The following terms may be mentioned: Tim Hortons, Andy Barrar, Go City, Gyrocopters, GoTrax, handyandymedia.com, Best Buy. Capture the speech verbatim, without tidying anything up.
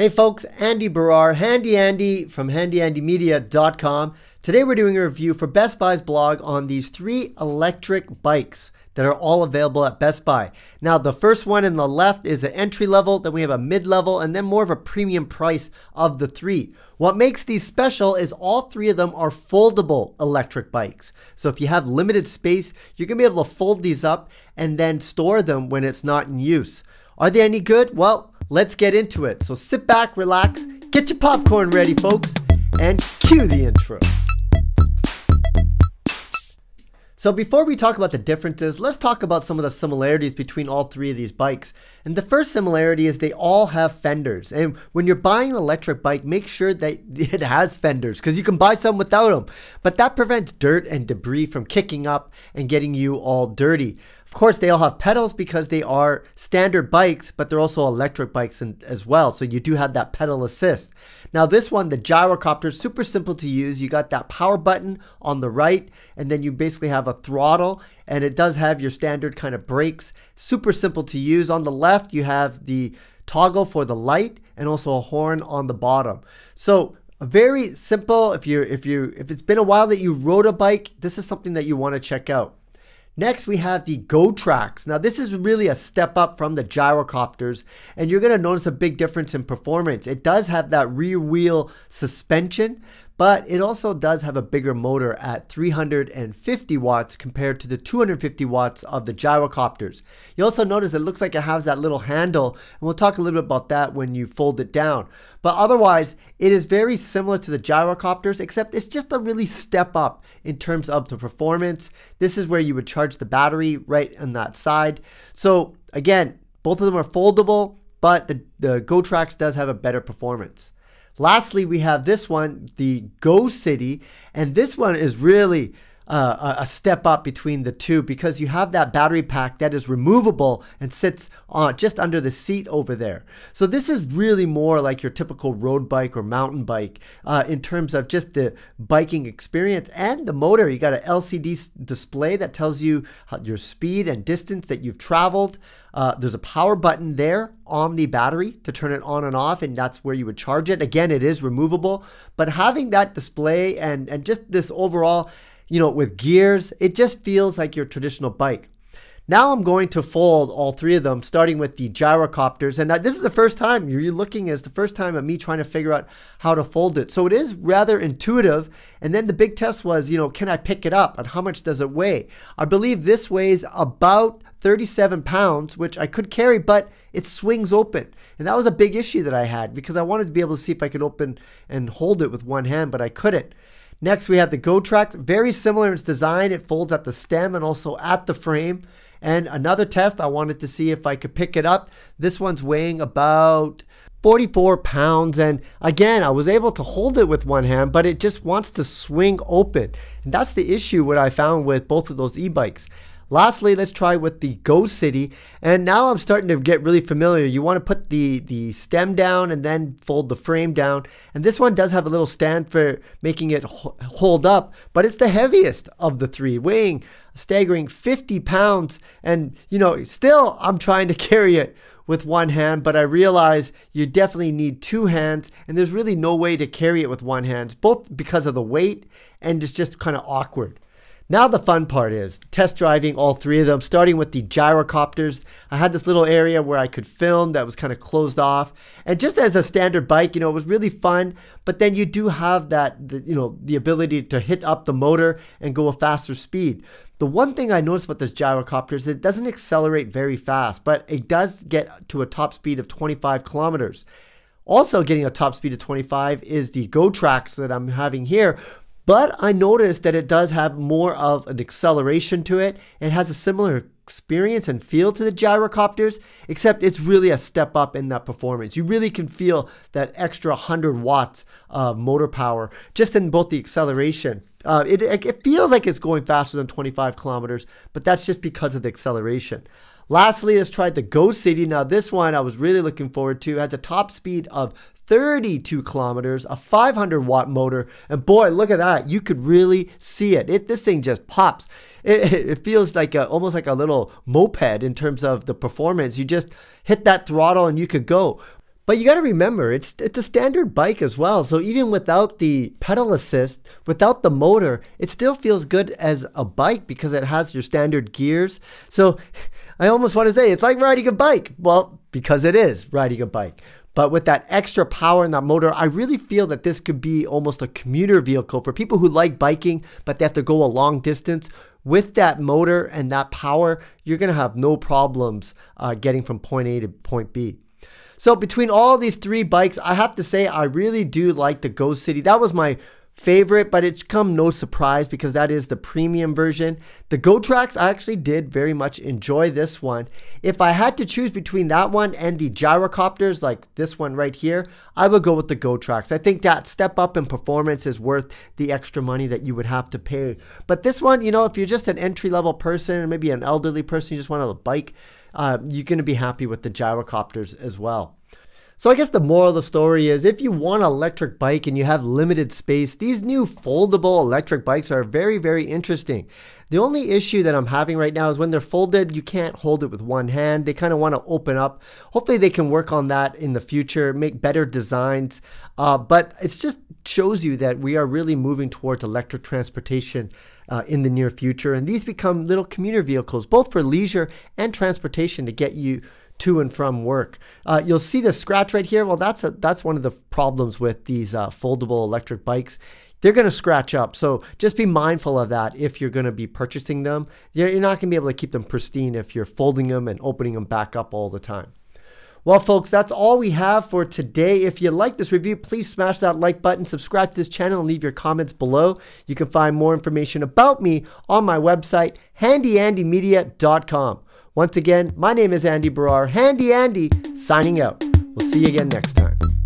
Hey folks, Andy Barrar, Handy Andy from handy andy media dot com. Today we're doing a review for Best Buy's blog on these three electric bikes that are all available at Best Buy. Now the first one in the left is an entry level, then we have a mid-level, and then more of a premium price of the three. What makes these special is all three of them are foldable electric bikes. So if you have limited space, you're gonna be able to fold these up and then store them when it's not in use. Are they any good? Well, let's get into it. So sit back, relax, get your popcorn ready, folks, and cue the intro. So before we talk about the differences, let's talk about some of the similarities between all three of these bikes. And the first similarity is they all have fenders. And when you're buying an electric bike, make sure that it has fenders, because you can buy some without them. But that prevents dirt and debris from kicking up and getting you all dirty. Of course, they all have pedals because they are standard bikes, but they're also electric bikes in, as well. So you do have that pedal assist. Now this one, the Gyrocopter, super simple to use. You got that power button on the right, and then you basically have a throttle, and it does have your standard kind of brakes. Super simple to use. On the left, you have the toggle for the light and also a horn on the bottom. So very simple. If you if you if it's been a while that you rode a bike, this is something that you want to check out. Next, we have the GoTrax. Now, this is really a step up from the Gyrocopters, and you're gonna notice a big difference in performance. It does have that rear wheel suspension, but it also does have a bigger motor at three hundred fifty watts compared to the two hundred fifty watts of the Gyrocopters. You also notice it looks like it has that little handle, and we'll talk a little bit about that when you fold it down. But otherwise, it is very similar to the Gyrocopters, except it's just a really step up in terms of the performance. This is where you would charge the battery right on that side. So again, both of them are foldable, but the, the GoTrax does have a better performance. Lastly, we have this one, the Go City, and this one is really uh, a step up between the two because you have that battery pack that is removable and sits on, just under the seat over there. So this is really more like your typical road bike or mountain bike uh, in terms of just the biking experience and the motor. You got an L C D display that tells you your speed and distance that you've traveled. Uh, there's a power button there on the battery to turn it on and off, and that's where you would charge it. Again, it is removable, but having that display and, and just this overall, you know, with gears, it just feels like your traditional bike. Now I'm going to fold all three of them, starting with the Gyrocopters. And this is the first time you're looking is the first time of me trying to figure out how to fold it. So it is rather intuitive. And then the big test was, you know, can I pick it up and how much does it weigh? I believe this weighs about thirty-seven pounds, which I could carry, but it swings open. And that was a big issue that I had because I wanted to be able to see if I could open and hold it with one hand, but I couldn't. Next, we have the GoTrax, very similar in its design. It folds at the stem and also at the frame. And another test, I wanted to see if I could pick it up. This one's weighing about forty-four pounds. And again, I was able to hold it with one hand, but it just wants to swing open. And that's the issue what I found with both of those e-bikes. Lastly, let's try with the Go City. And now I'm starting to get really familiar. You want to put the, the stem down and then fold the frame down. And this one does have a little stand for making it hold up, but it's the heaviest of the three, weighing a staggering fifty pounds. And, you know, still I'm trying to carry it with one hand, but I realize you definitely need two hands, and there's really no way to carry it with one hand, both because of the weight and it's just kind of awkward. Now the fun part is test driving all three of them, starting with the Gyrocopters. I had this little area where I could film that was kind of closed off. And just as a standard bike, you know, it was really fun, but then you do have that, the, you know, the ability to hit up the motor and go a faster speed. The one thing I noticed about this Gyrocopter is it doesn't accelerate very fast, but it does get to a top speed of twenty-five kilometers. Also getting a top speed of twenty-five is the GoTrax that I'm having here. But I noticed that it does have more of an acceleration to it. It has a similar experience and feel to the Gyrocopters, except it's really a step up in that performance. You really can feel that extra one hundred watts of motor power just in both the acceleration. Uh, it, it feels like it's going faster than twenty-five kilometers, but that's just because of the acceleration. Lastly, let's try the Go City. Now this one I was really looking forward to. It has a top speed of thirty-two kilometers, a five hundred watt motor, and boy, look at that. You could really see it. It this thing just pops. It, it feels like a, almost like a little moped in terms of the performance. You just hit that throttle and you could go. But you got to remember, it's it's a standard bike as well. So even without the pedal assist, without the motor, it still feels good as a bike because it has your standard gears. So I almost want to say it's like riding a bike. Well, because it is riding a bike. But with that extra power in that motor, I really feel that this could be almost a commuter vehicle for people who like biking, but they have to go a long distance. With that motor and that power, you're going to have no problems uh, getting from point A to point B. So between all these three bikes, I have to say I really do like the Go City. That was my favorite, but it's come no surprise because that is the premium version. The GoTrax, I actually did very much enjoy this one. If I had to choose between that one and the Gyrocopters, like this one right here, I would go with the GoTrax. I think that step up in performance is worth the extra money that you would have to pay. But this one, you know, if you're just an entry-level person, or maybe an elderly person, you just want a bike, uh, you're going to be happy with the Gyrocopters as well. So I guess the moral of the story is if you want an electric bike and you have limited space, these new foldable electric bikes are very, very interesting. The only issue that I'm having right now is when they're folded, you can't hold it with one hand. They kind of want to open up. Hopefully they can work on that in the future, make better designs. Uh, but it just shows you that we are really moving towards electric transportation Uh, in the near future, and these become little commuter vehicles both for leisure and transportation to get you to and from work. Uh, you'll see the scratch right here. Well, that's a, that's one of the problems with these uh, foldable electric bikes. They're going to scratch up, so just be mindful of that if you're going to be purchasing them. You're, you're not going to be able to keep them pristine if you're folding them and opening them back up all the time. Well, folks, that's all we have for today. If you like this review, please smash that like button, subscribe to this channel, and leave your comments below. You can find more information about me on my website, handy andy media dot com. Once again, my name is Andy Barrar, Handy Andy, signing out. We'll see you again next time.